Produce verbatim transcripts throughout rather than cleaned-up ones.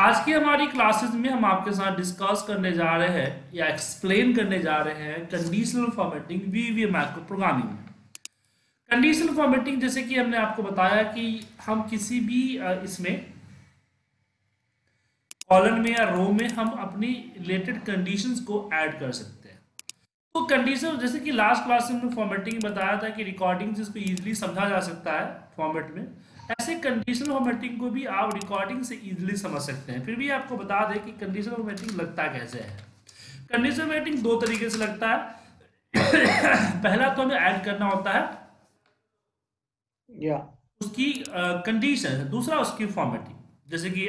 आज की हमारी क्लासेस में हम आपके साथ डिस्कस करने जा रहे हैं या एक्सप्लेन करने जा रहे हैं conditional formatting VBA macro programming में। कंडीशनल फॉर्मेटिंग जैसे कि हमने आपको बताया कि हम किसी भी इसमें कॉलम में या रो में हम अपनी रिलेटेड कंडीशंस को ऐड कर सकते हैं। तो कंडीशन जैसे कि लास्ट क्लास में फॉर्मेटिंग बताया था कि रिकॉर्डिंग जिसको ईजिली समझा जा सकता है फॉर्मेट में, ऐसे कंडीशनल फॉर्मेटिंग को भी आप रिकॉर्डिंग से इजीली समझ सकते हैं। फिर भी आपको बता दें कि कंडीशनल फॉर्मेटिंग लगता कैसे है। कंडीशनल फॉर्मेटिंग दो तरीके से लगता है। पहला तो हमें ऐड करना होता है yeah. उसकी कंडीशन, uh, दूसरा उसकी फॉर्मेटिंग। जैसे कि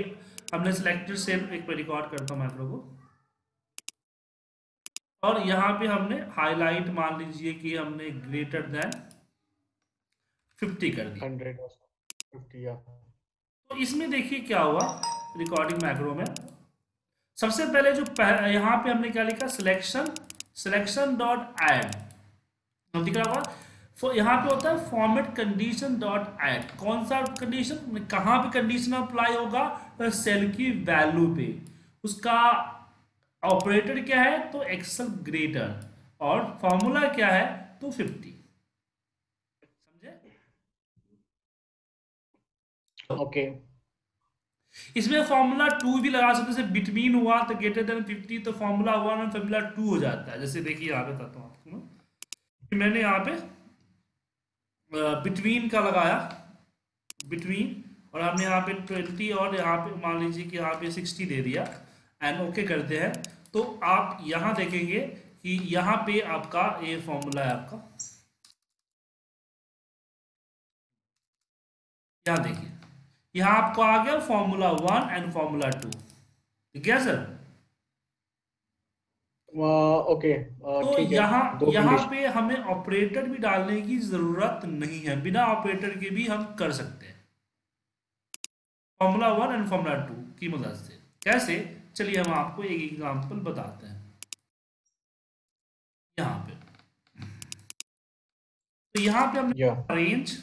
हमने सिलेक्टेड सेल एक पे रिकॉर्ड करता हूँ मैक्रो को, और यहाँ पे हमने हाईलाइट मान लीजिए कि हमने ग्रेटर देन फिफ्टी कर दिया। तो इसमें देखिए क्या हुआ रिकॉर्डिंग मैक्रो में। सबसे पहले जो पह, यहाँ पे हमने क्या लिखा, सिलेक्शन सिलेक्शन डॉट ऐड। दिख रहा होगा यहाँ पे होता है फॉर्मेट कंडीशन डॉट ऐड। कौन सा कंडीशन, कहाँ पे कंडीशन अप्लाई होगा? तो सेल की वैल्यू पे। उसका ऑपरेटर क्या है तो एक्सेल ग्रेटर, और फॉर्मूला क्या है तो फिफ्टी। Okay okay. इसमें फॉर्मूला टू भी लगा सकते हैं। बिटवीन हुआ तो ग्रेटर देन फिफ्टी, तो फॉर्मूला वन और फॉर्मूला टू हो जाता है। जैसे देखिए यहाँ पे बताता हूँ आपको, मैंने यहाँ पे बिटवीन का लगाया बिटवीन, और हमने यहाँ पे ट्वेंटी और यहाँ पे मान लीजिए कि यहाँ पे सिक्सटी दे दिया एंड ओके करते हैं। तो आप यहाँ देखेंगे कि यहाँ पे आपका ये फॉर्मूला है, आपका यहाँ देखिए यहाँ आपको आ गया formula one and formula two. ठीक है सर, ओके। तो यहाँ यहाँ पे हमें ऑपरेटर भी डालने की जरूरत नहीं है, बिना ऑपरेटर के भी हम कर सकते हैं formula one and formula two की मदद से। कैसे, चलिए हम आपको एक एग्जांपल बताते हैं। यहाँ पे तो यहाँ पे हम रेंज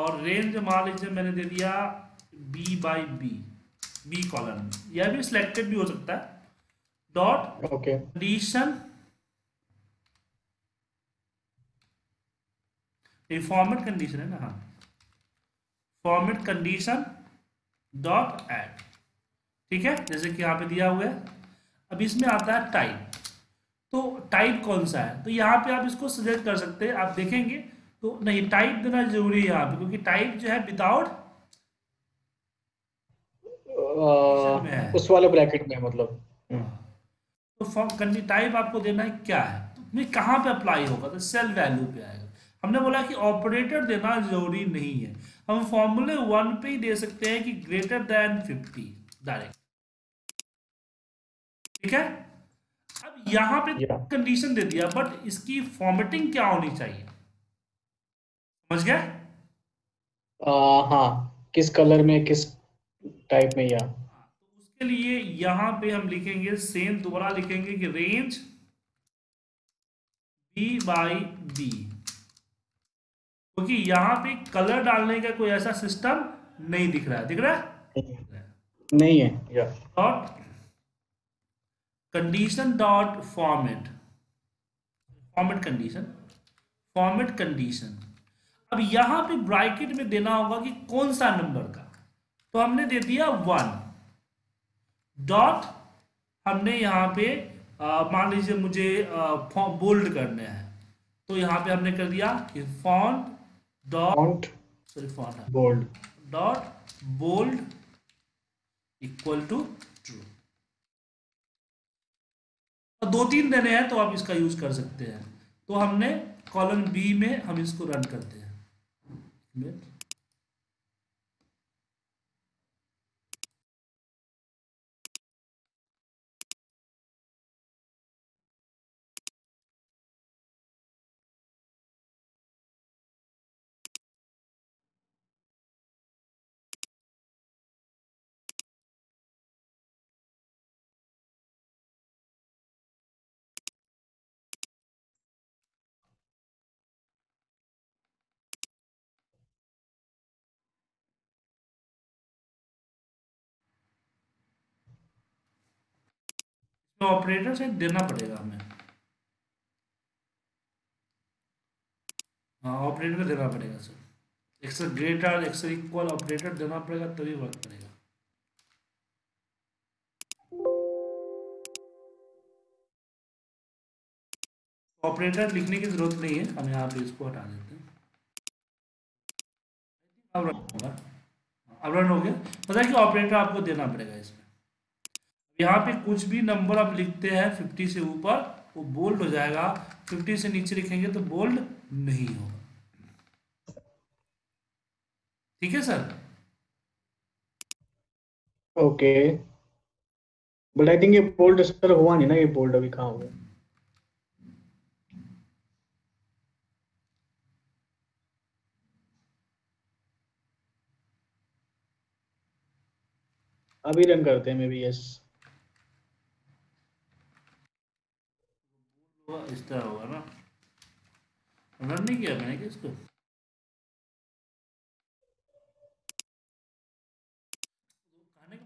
और रेंज मान लीजिए मैंने दे दिया B by B B column, यह भी सिलेक्टेड भी हो सकता है डॉट कंडीशन फॉर्मेट कंडीशन है ना, हाँ फॉर्मेट कंडीशन डॉट ऐड। ठीक है, जैसे कि यहाँ पे दिया हुआ है। अब इसमें आता है टाइप, तो टाइप कौन सा है तो यहाँ पे आप इसको सजेस्ट कर सकते हैं। आप देखेंगे तो नहीं, टाइप देना जरूरी है यहाँ पे, क्योंकि टाइप जो है विदाउट उस वाले ब्रैकेट में, मतलब तो टाइप आपको देना है क्या है, कहाँ पे अप्लाई होगा तो सेल वैल्यू पे आएगा। हमने बोला कि ऑपरेटर देना जरूरी नहीं है, हम फॉर्मूले वन पे ही दे सकते हैं कि ग्रेटर देन फिफ्टी डायरेक्ट। ठीक है, अब यहाँ पे कंडीशन दे दिया, बट इसकी फॉर्मेटिंग क्या होनी चाहिए, समझ गए? हाँ, किस कलर में किस टाइप में, या उसके लिए यहाँ पे हम लिखेंगे सेम, दोबारा लिखेंगे कि रेंज बी बाई बी, क्योंकि यहाँ पे कलर डालने का कोई ऐसा सिस्टम नहीं दिख रहा है। दिख रहा है? नहीं है। Dot condition dot format format condition format condition अब यहाँ पे ब्रैकेट में देना होगा कि कौन सा नंबर का, तो हमने दे दिया वन डॉट, हमने यहाँ पे मान लीजिए मुझे बोल्ड करने हैं तो यहाँ पे हमने कर दिया कि font dot sorry font bold dot bold equal to true. दो तीन देने हैं तो आप इसका यूज कर सकते हैं। तो हमने कॉलम बी में हम इसको रन करते हैं। ऑपरेटर से देना पड़ेगा हमें, हाँ ऑपरेटर में देना पड़ेगा sir, extra greater extra equal operator देना पड़ेगा तभी वर्क करेगा। ऑपरेटर लिखने की जरूरत नहीं है, हम यहाँ पे इसको हटा देते हैं। अब रन होगा, अब रन हो गया। पता है कि ऑपरेटर आपको देना पड़ेगा इसमें। यहाँ पे कुछ भी नंबर आप लिखते हैं फिफ्टी से ऊपर वो बोल्ड हो जाएगा, फिफ्टी से नीचे लिखेंगे तो बोल्ड नहीं होगा। ठीक है sir, okay. But I think ये बोल्ड सर हुआ नहीं ना, ये बोल्ड अभी कहाँ होगा? अभी रन करते हैं, मे बी यस इस तरह होगा ना। रन नहीं किया मैंने इसको,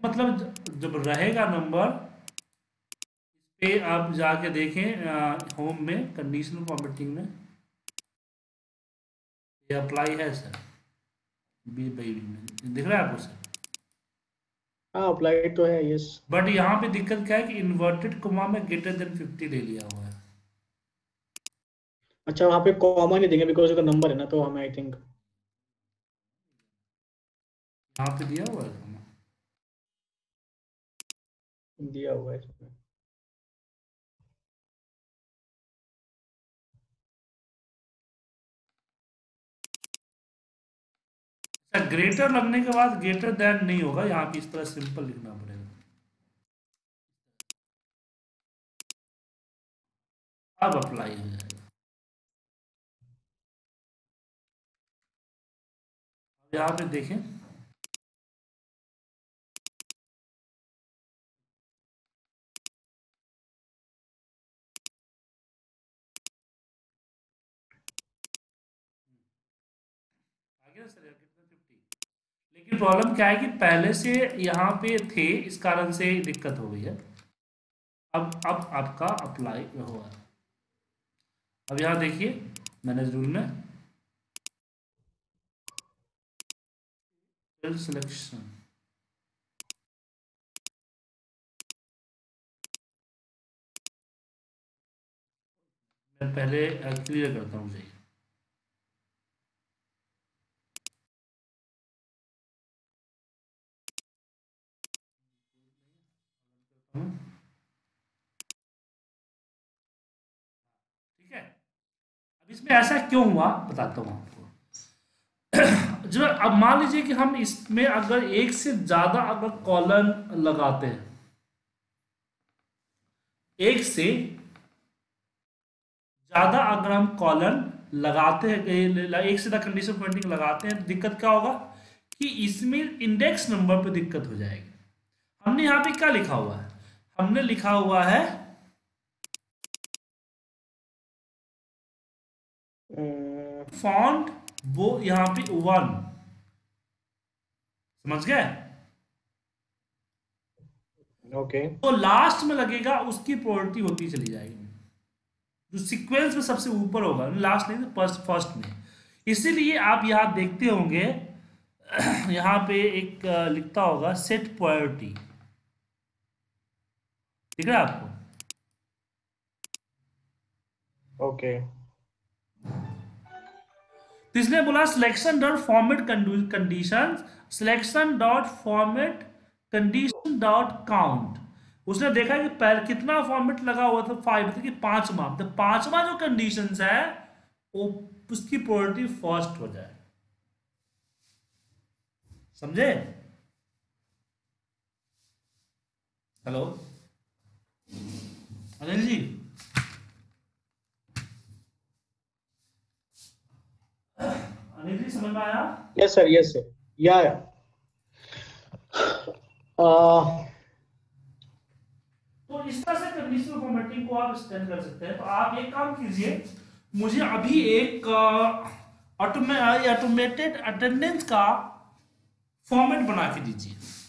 मतलब जब रहेगा नंबर पे आप जाके देखें होम में कंडीशनल फॉर्मेटिंग में ये अप्लाई है सर, बी बाई बी में दिख रहा है आपको सर? हाँ अप्लाई तो है यस, बट यहाँ पे दिक्कत क्या है कि इन्वर्टेड कोमा में ग्रेटर देन फिफ्टी ले लिया हुआ है। अच्छा वहाँ पे कॉमा नहीं देंगे बिकॉज उसका नंबर है ना, तो हमें आई थिंक यहाँ पे दिया हुआ है, दिया हुआ है इसमें। अच्छा ग्रेटर लगने के बाद ग्रेटर देन नहीं होगा, यहाँ पे इस तरह सिंपल लिखना पड़ेगा। अब अप्लाई हो जाएगा, यहाँ पे देखें आगे सर फिफ्टी। लेकिन प्रॉब्लम क्या है कि पहले से यहाँ पे थे, इस कारण से दिक्कत हो गई है। अब अब आपका अप्लाई हुआ। अब यहाँ देखिए मैनेज रूल में सिलेक्शन मैं पहले क्लियर करता हूँ। चाहिए ठीक है। अब इसमें ऐसा क्यों हुआ बताता हूँ आपको। जो अब मान लीजिए कि हम इसमें अगर एक से ज्यादा अगर कॉलम लगाते हैं, एक से ज्यादा अगर हम कॉलम लगाते हैं, एक से ज्यादा कंडीशन पॉइंटिंग लगाते हैं, दिक्कत क्या होगा कि इसमें इंडेक्स नंबर पे दिक्कत हो जाएगी। हमने यहाँ पे क्या लिखा हुआ है, हमने लिखा हुआ है फॉन्ट वो यहाँ पे वन, समझ गए? ओके। तो लास्ट में लगेगा उसकी प्रायोरिटी होती चली जाएगी, जो सीक्वेंस में सबसे ऊपर होगा, लास्ट नहीं फर्स्ट फर्स्ट में। इसीलिए आप यहाँ देखते होंगे, यहाँ पे एक लिखता होगा सेट प्रायोरिटी, ठीक है आपको? Okay okay. इसने बोला selection dot format condition, selection dot format condition dot count. उसने देखा कि पहले कितना फॉर्मेट लगा हुआ था, फाइव, तो कि पांचवा, तो पांचवा जो कंडीशंस है वो उसकी प्रायोरिटी फर्स्ट हो जाए, समझे? हेलो अनिल जी, समझ में आया? यस सर, यस सर, या तो इस तरह से कंडीशनल फॉर्मेटिंग को आप एक्सटेंड कर सकते हैं। तो आप एक काम कीजिए, मुझे अभी एक ऑटोमेटेड अटेंडेंस का फॉर्मेट बना के दीजिए।